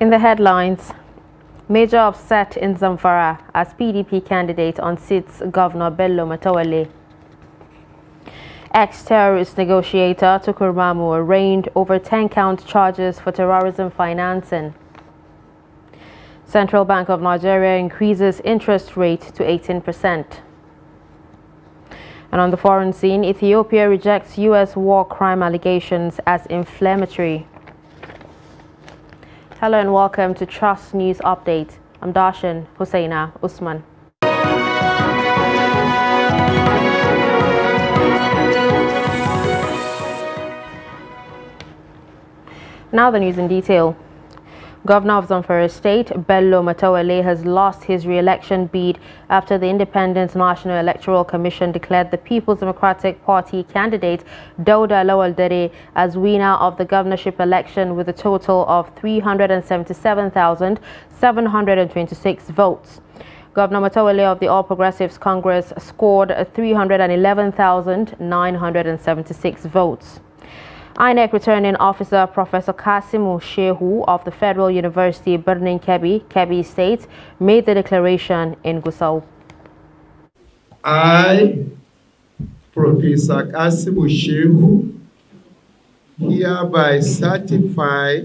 In the headlines, major upset in Zamfara as PDP candidate on seats Governor Bello Matawalle. Ex-terrorist negotiator Tukur Mamu arraigned over 10-count charges for terrorism financing. Central Bank of Nigeria increases interest rate to 18%. And on the foreign scene, Ethiopia rejects U.S. war crime allegations as inflammatory. Hello and welcome to Trust News Update. I'm Darshan Husseina Usman. Now the news in detail. Governor of Zamfara State, Bello Matawalle, has lost his re-election bid after the Independent National Electoral Commission declared the People's Democratic Party candidate Dauda Lawal Dare as winner of the governorship election with a total of 377,726 votes. Governor Matawalle of the All Progressives Congress scored 311,976 votes. INEC returning officer Professor Kasimu Shehu of the Federal University Birnin Kebbi, Kebbi State, made the declaration in Gusau. I, Professor Kasimu Shehu, hereby certify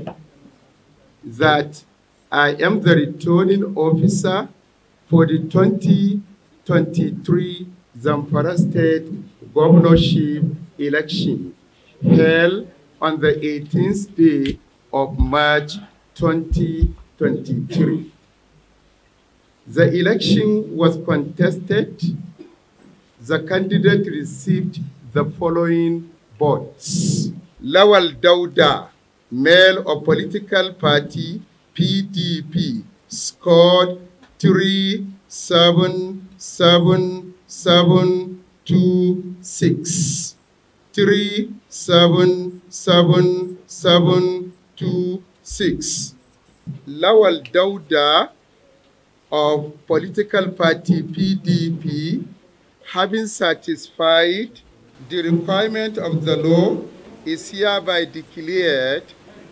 that I am the returning officer for the 2023 Zamfara State governorship election, held on the 18th day of March 2023. The election was contested. The candidate received the following votes. Lawal Dauda, male of political party PDP, scored 377,726. 377,726. Lawal Dauda of political party PDP, having satisfied the requirement of the law, is hereby declared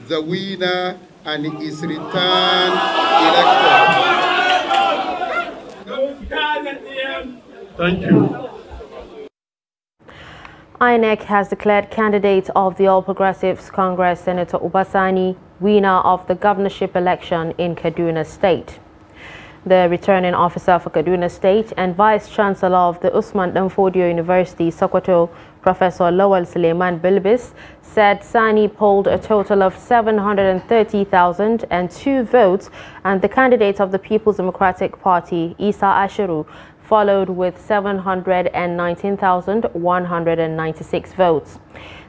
the winner and is returned elected. Thank you. INEC has declared candidate of the All Progressives Congress Senator Uba Sani winner of the governorship election in Kaduna State. The returning officer for Kaduna State and Vice-Chancellor of the Usman Danfodio University, Sokoto, Professor Lawal Suleiman Bilbis, said Sani polled a total of 730,002 votes and the candidate of the People's Democratic Party, Isa Ashiru, followed with 719,196 votes.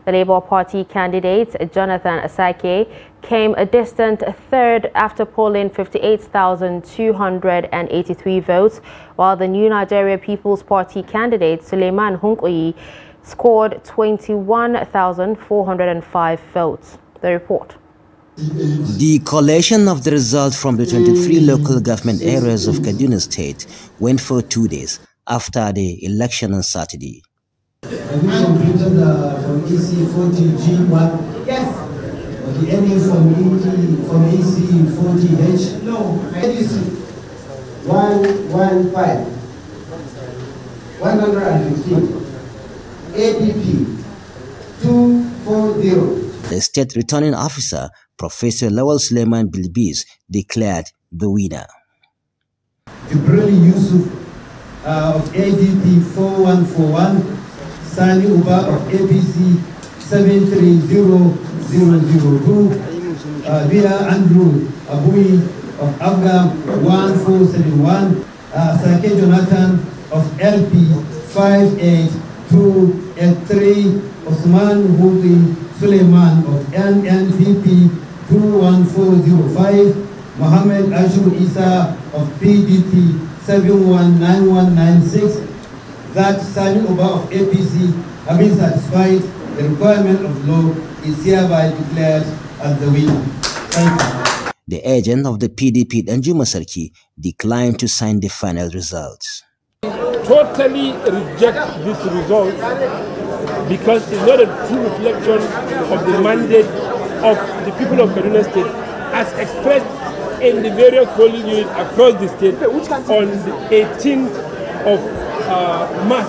The Labour Party candidate Jonathan Asake came a distant third after polling 58,283 votes, while the New Nigeria People's Party candidate Suleiman Hongoyi scored 21,405 votes. The report. The collation of the results from the 23 local government areas of Kaduna State went for 2 days after the election on Saturday. The state returning officer, Professor Lawal Suleiman Bilbis, declared the winner. Ibrahim Yusuf of ADP 4141, Sani Uba of APC 730002, Via Andrew Abui of Abga 1471, Sake Jonathan of LP 58283, Usman Hongoyi Suleiman of NNPP 21405, Mohammed Ashur Isa of PDP 719196, that Sani Oba of APC, having satisfied the requirement of law, is hereby declared as the winner. Thank you. The agent of the PDP, Danjuma Sarki, declined to sign the final results. Totally reject this result because it's not a true reflection of the mandate of the people of Kaduna State as expressed in the various polling units across the state on the 18th of March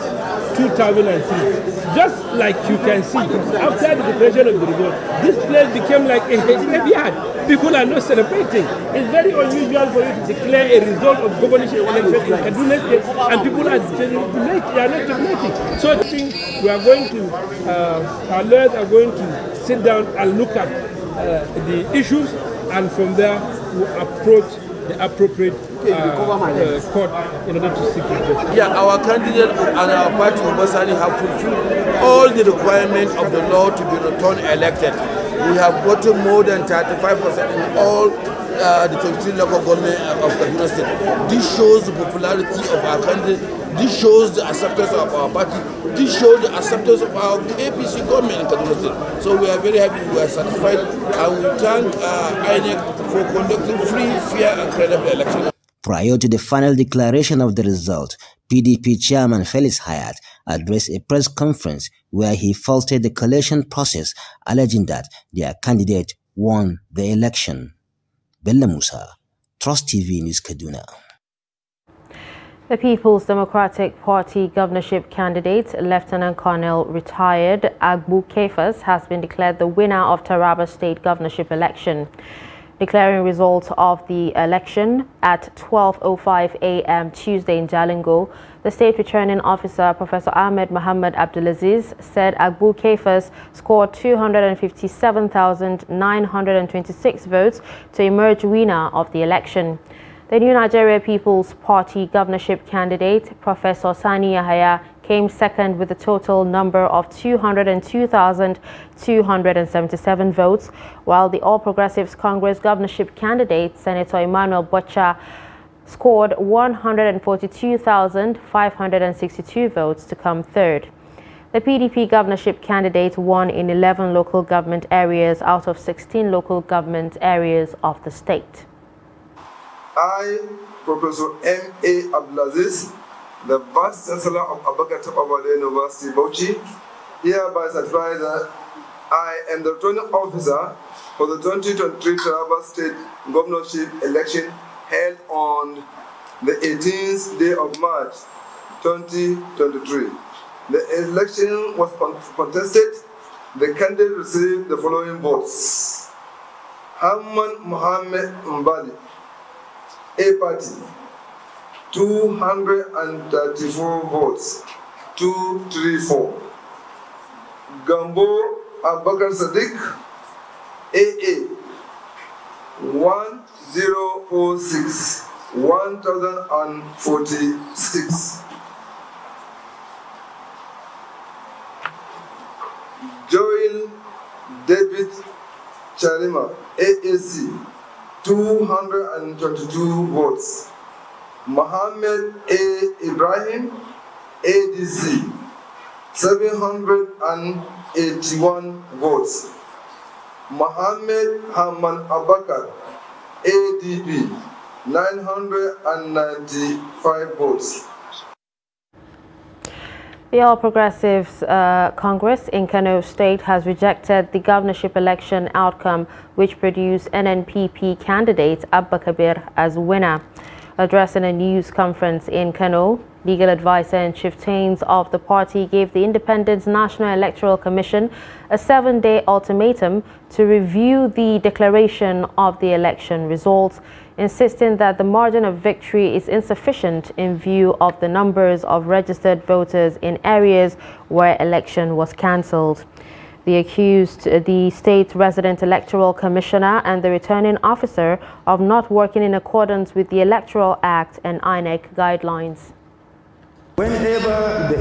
2003. Just like you can see, after the declaration of the revolt, this place became like a graveyard. People are not celebrating. It's very unusual for you to declare a result of governorship election in Kaduna State, and people are not celebrating. So I think we are going to, our lawyers are going to sit down and look at the issues, and from there we approach the appropriate court in order to seek redress. Yeah, our candidate and our party Uba Sani have fulfilled all the requirements of the law to be returned elected. We have gotten more than 35% in all the 23 local government of Kaduna State. This shows the popularity of our candidate. This shows the acceptance of our party. This shows the acceptance of our APC government in Kaduna State. So we are very happy, we are satisfied, and we thank INEC for conducting free, fair, and credible elections. Prior to the final declaration of the result, PDP chairman Felix Hayat addressed a press conference where he faulted the collation process, alleging that their candidate won the election. Bello Musa, Trust TV News, Kaduna. The People's Democratic Party governorship candidate, Lieutenant Colonel retired Agbu Kefas, has been declared the winner of Taraba State governorship election. Declaring results of the election at 12:05 a.m. Tuesday in Jalingo, the state returning officer, Professor Ahmed Mohammed Abdulaziz, said Agbu Kefas scored 257,926 votes to emerge winner of the election. The New Nigeria People's Party governorship candidate, Professor Sani Yahaya, came second with a total number of 202,277 votes, while the All Progressives Congress governorship candidate, Senator Emmanuel Bwacha, scored 142,562 votes to come third. The PDP governorship candidate won in 11 local government areas out of 16 local government areas of the state. I, Professor M.A. Abdulaziz, the Vice Chancellor of Abubakar Tafawa Balewa University, Bauchi, hereby certify that I am the returning officer for the 2023 Taraba State Governorship election held on the 18th day of March 2023. The election was contested. The candidate received the following votes: Ahmed Mohammed Mbali, A party, 234 votes, 234. Gambo Abubakar Sadiq, AA, 1006, 1046. Joel David Charima, AAC, 222 votes. Mohammed A. Ibrahim, ADC, 781 votes. Mohammed Haman Abakar, ADP, 995 votes. The All Progressives Congress in Kano State has rejected the governorship election outcome, which produced NNPP candidate Abba Kabir as winner. Addressing a news conference in Kano, legal advisor and chieftains of the party gave the Independent National Electoral Commission a 7-day ultimatum to review the declaration of the election results, insisting that the margin of victory is insufficient in view of the numbers of registered voters in areas where election was cancelled. They accused the state resident electoral commissioner and the returning officer of not working in accordance with the Electoral Act and INEC guidelines. Whenever the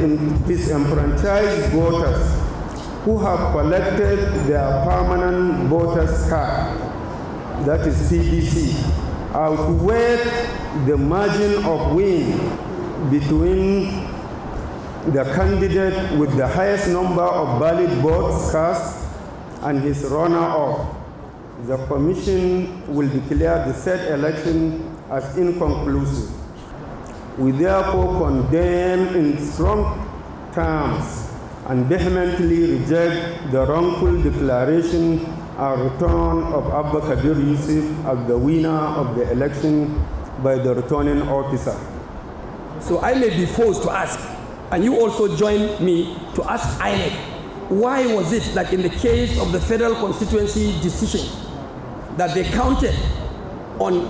disenfranchised voters who have collected their permanent voters card, that is PVC, outweighed the margin of win between the candidate with the highest number of valid votes cast and his runner-up, the Commission will declare the said election as inconclusive. We therefore condemn in strong terms and vehemently reject the wrongful declaration and return of Abba Kabir Yusuf as the winner of the election by the returning officer. So I may be forced to ask, and you also join me to ask INEC, why was it that in the case of the federal constituency decision that they counted on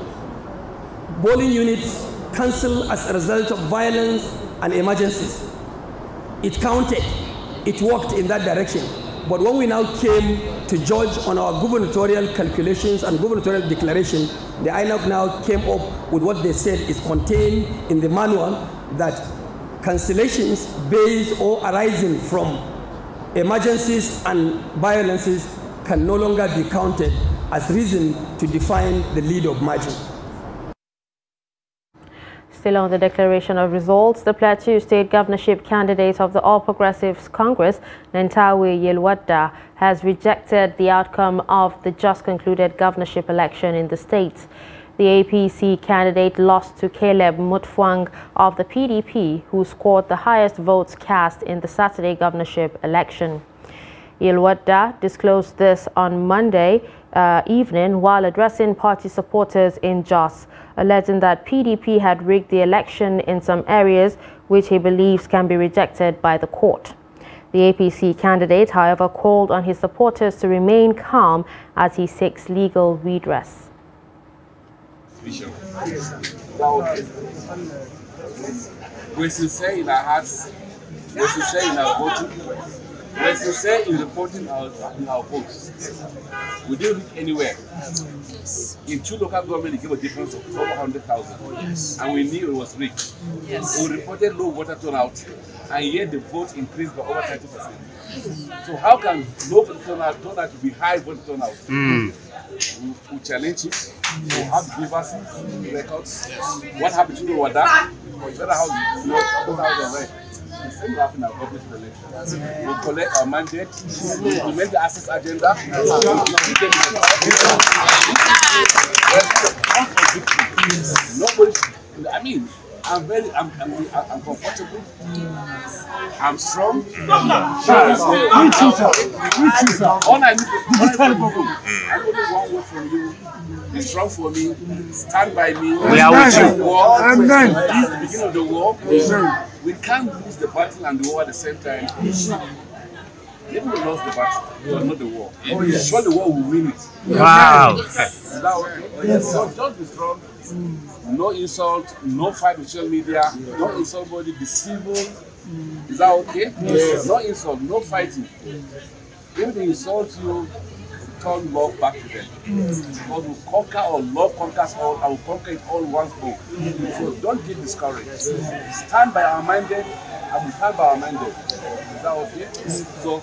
polling units cancelled as a result of violence and emergencies? It counted, it worked in that direction. But when we now came to judge on our gubernatorial calculations and gubernatorial declaration, the INEC now came up with what they said is contained in the manual, that cancellations based or arising from emergencies and violences can no longer be counted as reason to define the lead of margin. Still on the declaration of results, the Plateau State Governorship candidate of the All Progressives Congress, Nentawe Yilwatda, has rejected the outcome of the just concluded governorship election in the state. The APC candidate lost to Caleb Mutfwang of the PDP, who scored the highest votes cast in the Saturday governorship election. Yilwatda disclosed this on Monday evening while addressing party supporters in Jos, alleging that PDP had rigged the election in some areas which he believes can be rejected by the court. The APC candidate, however, called on his supporters to remain calm as he seeks legal redress. We're sincere in our hearts, we're sincere in our voting. We're sincere in reporting our votes. We didn't reach anywhere. In two local governments, it gave a difference of 400,000. Yes. And we knew it was rigged. Yes. We reported low voter turnout, and yet the vote increased by over 30%. So how can low voter turnout turn out to be high voter turnout? Mm. We challenge it. We have grievances, records. What happened to the Wada? Or better how you know. The same will happen in our public election. We'll collect our mandate, we'll implement the assets agenda, and we'll keep them in the power. Nobody, I mean, I'm comfortable. I'm strong. All I need is one word from you. Be strong for me. Stand by me. We are with you. Amen. This is the beginning of the war. Amen. We can't lose the battle and the war at the same time. Even we lost the battle, but not the war. Oh, yes. Sure, the war will win it. Wow. Yes. Yes. So don't be strong. No insult, no fight with social media, no insult body, be civil. Is that okay? Yes. No insult, no fighting. If they insult you, turn love back to them. God will conquer all, love conquers all, I will conquer it all once more. So don't get discouraged. Stand by our mandate, and we stand by our mandate. Is that okay? So,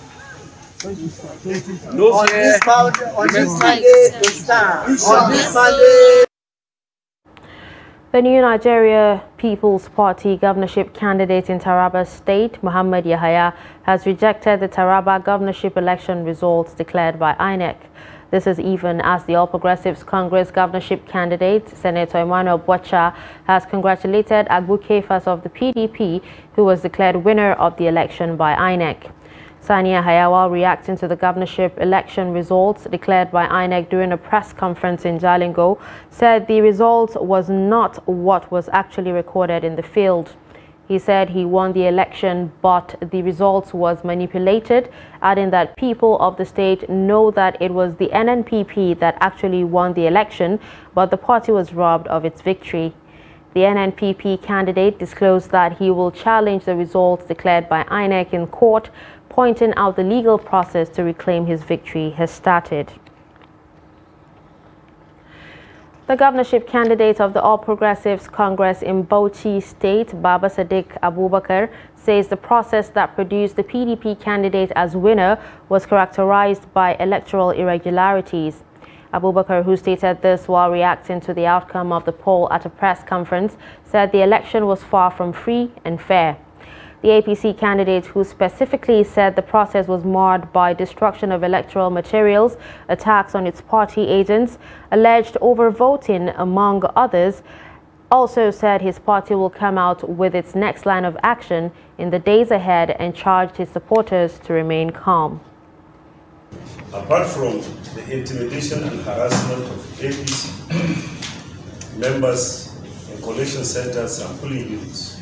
no fear. On this Monday, we stand. On this Monday. The New Nigeria People's Party governorship candidate in Taraba State, Muhammad Yahaya, has rejected the Taraba governorship election results declared by INEC. This is even as the All Progressives Congress governorship candidate, Senator Emmanuel Bwacha, has congratulated Agbu Kefas of the PDP, who was declared winner of the election by INEC. Sani Yahaya, while reacting to the governorship election results declared by INEC during a press conference in Jalingo, said the result was not what was actually recorded in the field. He said he won the election, but the results was manipulated, adding that people of the state know that it was the NNPP that actually won the election, but the party was robbed of its victory. The NNPP candidate disclosed that he will challenge the results declared by INEC in court, pointing out the legal process to reclaim his victory has started. The governorship candidate of the All Progressives Congress in Bauchi State, Baba Sadiq Abubakar, says the process that produced the PDP candidate as winner was characterized by electoral irregularities. Abubakar, who stated this while reacting to the outcome of the poll at a press conference, said the election was far from free and fair. The APC candidate, who specifically said the process was marred by destruction of electoral materials, attacks on its party agents, alleged overvoting among others, also said his party will come out with its next line of action in the days ahead and charged his supporters to remain calm. Apart from the intimidation and harassment of APC members in collation centers and polling units,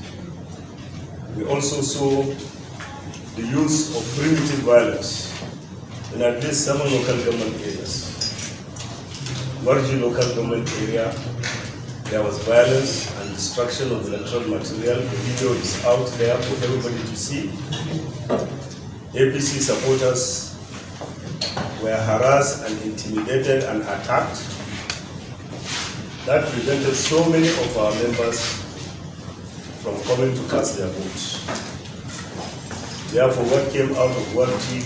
we also saw the use of primitive violence in at least some local government areas. Warri local government area, there was violence and destruction of electoral material. The video is out there for everybody to see. APC supporters were harassed and intimidated and attacked. That prevented so many of our members from coming to cast their votes. Therefore, what came out of Warri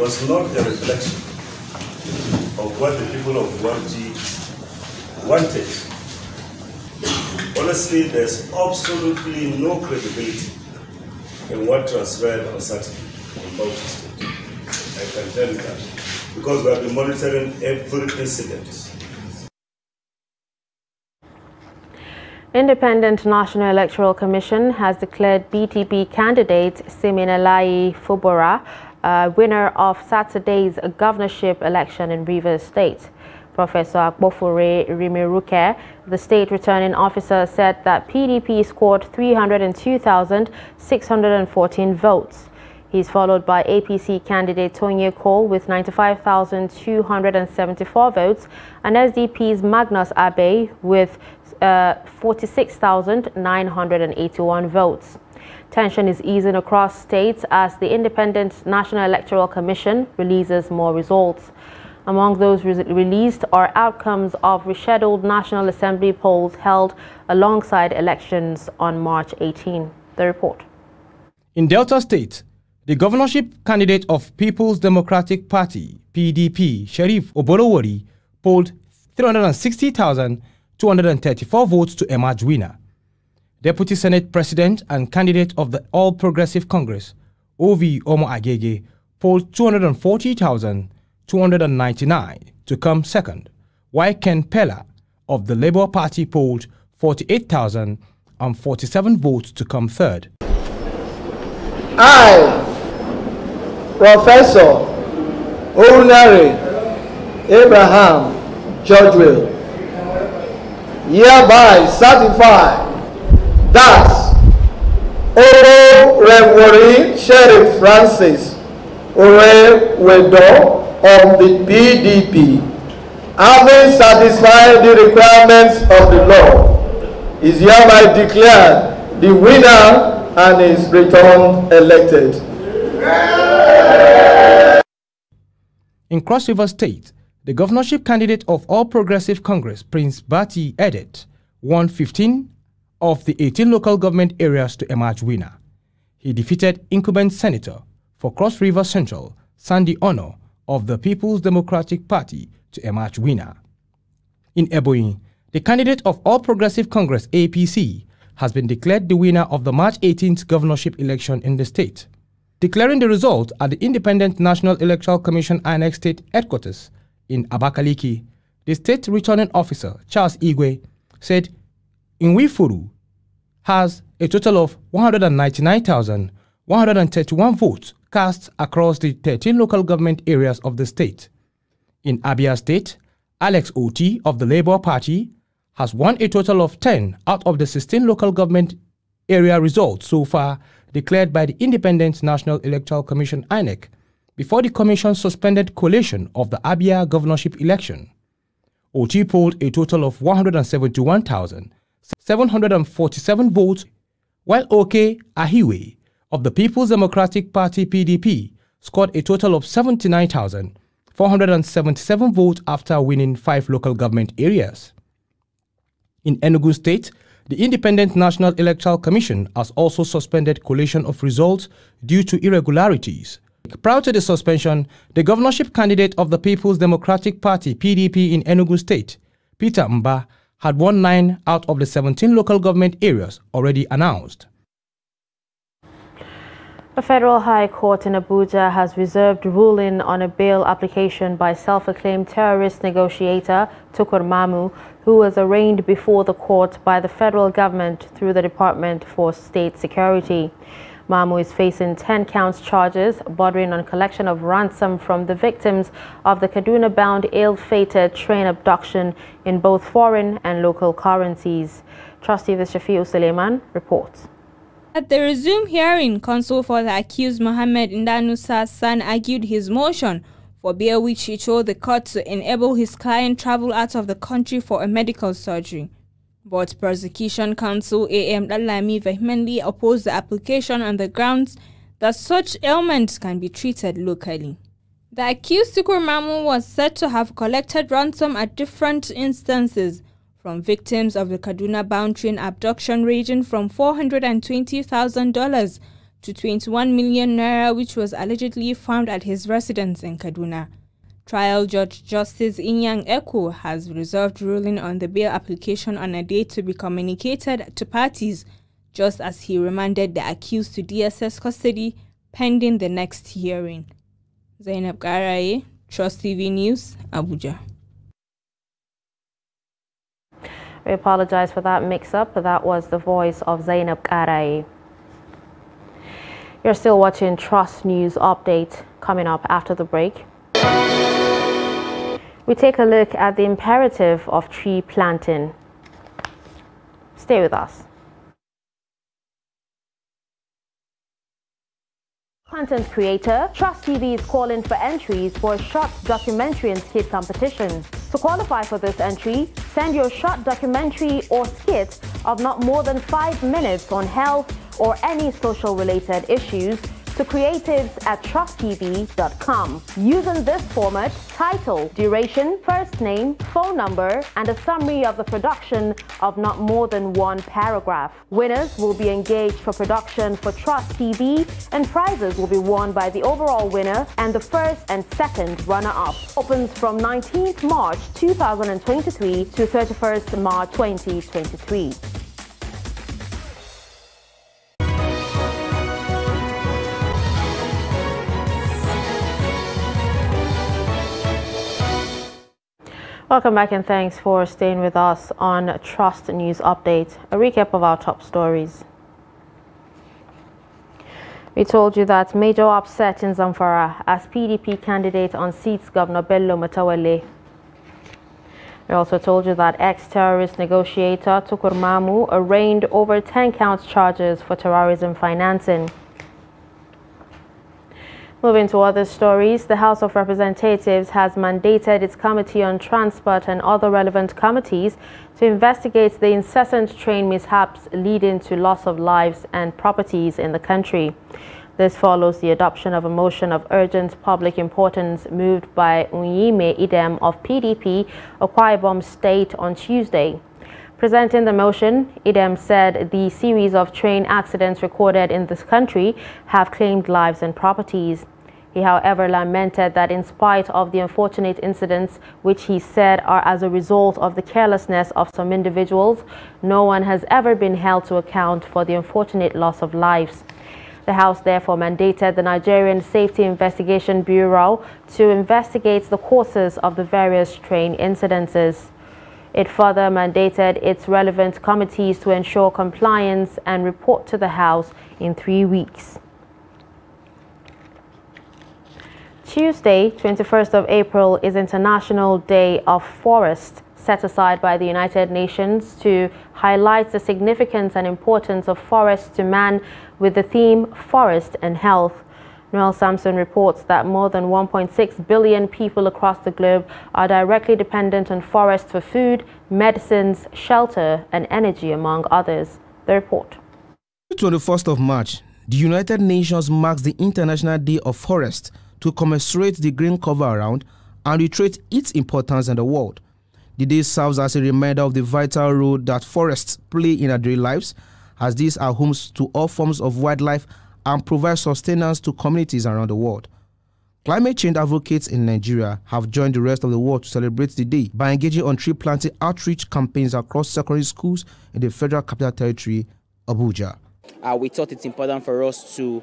was not the reflection of what the people of Warri wanted. Honestly, there's absolutely no credibility in what transpired on Saturday in Bauchi State. I can tell you that because we have been monitoring every incident. Independent National Electoral Commission has declared BTP candidate Siminelayi Fubara winner of Saturday's governorship election in Rivers State. Professor Bofure Rimiruke, the state returning officer, said that PDP scored 302,614 votes. He's followed by APC candidate Tonye Cole with 95,274 votes and SDP's Magnus Abbe with 46,981 votes. Tension is easing across states as the Independent National Electoral Commission releases more results. Among those released are outcomes of rescheduled National Assembly polls held alongside elections on March 18. The report. In Delta State, the governorship candidate of People's Democratic Party, PDP, Sheriff Oborevwori, polled 360,234 votes to emerge winner. Deputy Senate President and candidate of the All Progressive Congress, Ovi Omo Agege, polled 240,299 to come second, while Ken Pella of the Labour Party polled 48,047 votes to come third. I, Professor Ordinary Abraham Judgewell, hereby certify that Oborevwori Sheriff Francis Orewedo of the PDP, having satisfied the requirements of the law, is hereby declared the winner and is returned elected. In Cross River State, the governorship candidate of All Progressive Congress, Prince Bati Edet, won 15 of the 18 local government areas to emerge winner. He defeated incumbent senator for Cross River Central, Sandy Ono, of the People's Democratic Party to emerge winner. In Ebonyi, the candidate of All Progressive Congress, APC, has been declared the winner of the March 18th governorship election in the state. Declaring the result at the Independent National Electoral Commission INEC State Headquarters in Abakaliki, the state returning officer, Charles Igwe, said Nwifuru has a total of 199,131 votes cast across the 13 local government areas of the state. In Abia State, Alex Oti of the Labour Party has won a total of 10 out of the 16 local government area results so far declared by the Independent National Electoral Commission INEC before the commission suspended collation of the Abia governorship election. Oti polled a total of 171,747 votes, while Oke Ahiwe of the People's Democratic Party PDP scored a total of 79,477 votes after winning 5 local government areas. In Enugu State, the Independent National Electoral Commission has also suspended collation of results due to irregularities. Prior to the suspension, the governorship candidate of the People's Democratic Party (PDP) in Enugu State, Peter Mba, had won 9 out of the 17 local government areas already announced. The Federal High Court in Abuja has reserved ruling on a bail application by self-acclaimed terrorist negotiator Tukur Mamu, who was arraigned before the court by the federal government through the Department for State Security. Mamu is facing 10 counts charges bordering on collection of ransom from the victims of the Kaduna-bound ill-fated train abduction in both foreign and local currencies. Trustee Shafiu Suleiman reports. At the resumed hearing, counsel for the accused Mohammed Ndanusa's son argued his motion for bail, which he told the court to enable his client travel out of the country for a medical surgery. But prosecution counsel A.M. Dalami vehemently opposed the application on the grounds that such ailments can be treated locally. The accused Tukur Mamu was said to have collected ransom at different instances from victims of the Kaduna-bound train abduction, ranging from $420,000 to 21 million naira, which was allegedly found at his residence in Kaduna. Trial Judge Justice Inyang Eko has reserved ruling on the bail application on a date to be communicated to parties, just as he remanded the accused to DSS custody pending the next hearing. Zainab Garae, Trust TV News, Abuja. We apologize for that mix-up, but that was the voice of Zainab Garae. You're still watching Trust News Update, coming up after the break. We take a look at the imperative of tree planting. Stay with us. Content creator, Trust TV is calling for entries for a short documentary and skit competition. To qualify for this entry, send your short documentary or skit of not more than 5 minutes on health or any social-related issues to creatives@trusttv.com. Using this format, title, duration, first name, phone number, and a summary of the production of not more than one paragraph. Winners will be engaged for production for Trust TV, and prizes will be won by the overall winner and the first and second runner-up. Opens from 19th March 2023 to 31st March 2023. Welcome back and thanks for staying with us on Trust News Update. A recap of our top stories. We told you that major upset in Zamfara as PDP candidate on seats Governor Bello Matawalle. We also told you that ex-terrorist negotiator Tukur Mamu arraigned over 10 counts charges for terrorism financing. Moving to other stories, the House of Representatives has mandated its Committee on Transport and other relevant committees to investigate the incessant train mishaps leading to loss of lives and properties in the country. This follows the adoption of a motion of urgent public importance moved by Unyime Idem of PDP, Akwa Ibom State, on Tuesday. Presenting the motion, Idem said the series of train accidents recorded in this country have claimed lives and properties. He, however, lamented that in spite of the unfortunate incidents, which he said are as a result of the carelessness of some individuals, no one has ever been held to account for the unfortunate loss of lives. The House therefore mandated the Nigerian Safety Investigation Bureau to investigate the causes of the various train incidences. It further mandated its relevant committees to ensure compliance and report to the House in 3 weeks. Tuesday, 21st of April, is International Day of Forest, set aside by the United Nations to highlight the significance and importance of forests to man, with the theme Forest and Health. Noel Sampson reports that more than 1.6 billion people across the globe are directly dependent on forests for food, medicines, shelter, and energy, among others. The report. On the 21st of March, the United Nations marks the International Day of Forests to commemorate the green cover around and reiterate its importance in the world. The day serves as a reminder of the vital role that forests play in our daily lives, as these are homes to all forms of wildlife and provide sustenance to communities around the world. Climate change advocates in Nigeria have joined the rest of the world to celebrate the day by engaging on tree planting outreach campaigns across secondary schools in the Federal Capital Territory, Abuja. We thought it's important for us to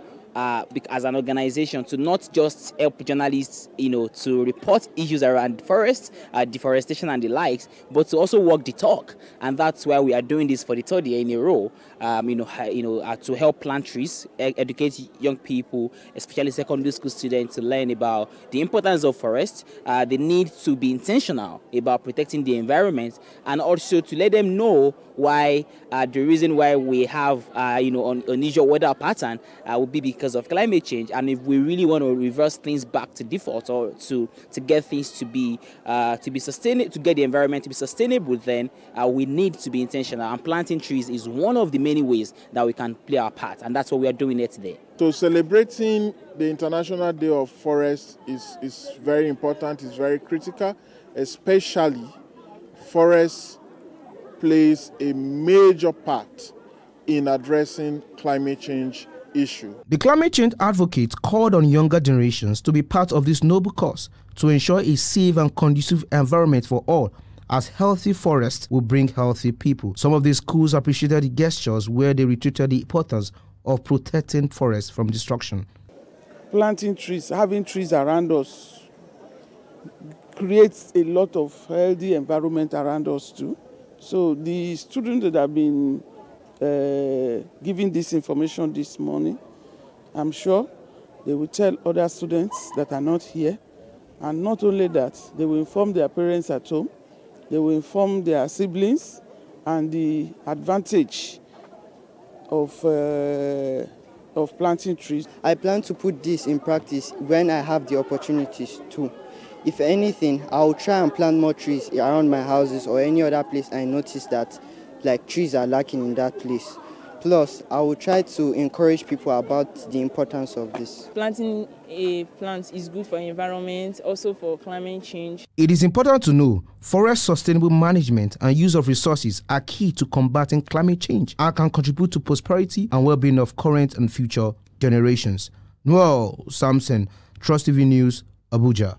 as an organization to not just help journalists, to report issues around forests, deforestation and the likes, but to also walk the talk. And that's why we are doing this for the third year in a row, to help plant trees, educate young people, especially secondary school students, to learn about the importance of forests, the need to be intentional about protecting the environment, and also to let them know why the reason why we have unusual weather pattern would be because of climate change. And if we really want to reverse things back to default, or to get things to be sustainable, to get the environment to be sustainable, then we need to be intentional, and planting trees is one of the many ways that we can play our part, and that's what we are doing here today. So celebrating the International Day of Forests is very important, is very critical, especially forests plays a major part in addressing climate change issue. The climate change advocates called on younger generations to be part of this noble cause to ensure a safe and conducive environment for all, as healthy forests will bring healthy people. Some of the schools appreciated the gestures where they reiterated the importance of protecting forests from destruction. Planting trees, having trees around us, creates a lot of healthy environment around us too. So the students that have been giving this information this morning, I'm sure they will tell other students that are not here. And not only that, they will inform their parents at home, they will inform their siblings, and the advantage of planting trees. I plan to put this in practice when I have the opportunities too. If anything, I'll try and plant more trees around my houses or any other place I notice that trees are lacking in that place. Plus, I will try to encourage people about the importance of this. Planting a plant is good for the environment, also for climate change. It is important to know forest sustainable management and use of resources are key to combating climate change and can contribute to prosperity and well-being of current and future generations. Noel Samson, Trust TV News, Abuja.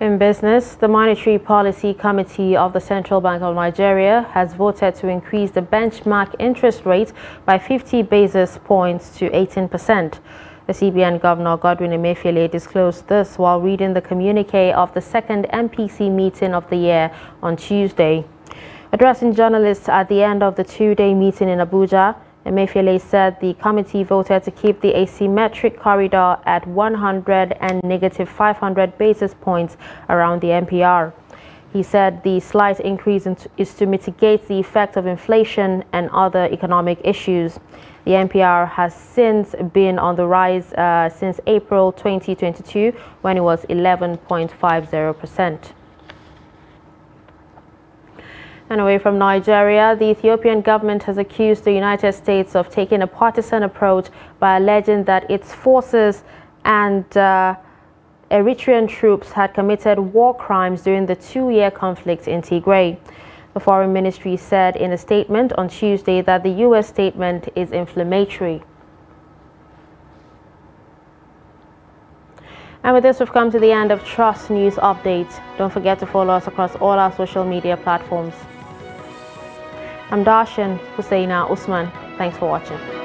In business, the Monetary Policy Committee of the Central Bank of Nigeria has voted to increase the benchmark interest rate by 50 basis points to 18%. The CBN Governor Godwin Emefiele disclosed this while reading the communique of the second MPC meeting of the year on Tuesday. Addressing journalists at the end of the two-day meeting in Abuja, Emefiele said the committee voted to keep the asymmetric corridor at 100 and -500 basis points around the MPR. He said the slight increase is to mitigate the effect of inflation and other economic issues. The MPR has since been on the rise since April 2022, when it was 11.50%. And away from Nigeria, the Ethiopian government has accused the United States of taking a partisan approach by alleging that its forces and Eritrean troops had committed war crimes during the two-year conflict in Tigray. The Foreign Ministry said in a statement on Tuesday that the U.S. statement is inflammatory. And with this, we've come to the end of Trust News Updates. Don't forget to follow us across all our social media platforms. I'm Darshan Husseina Usman. Thanks for watching.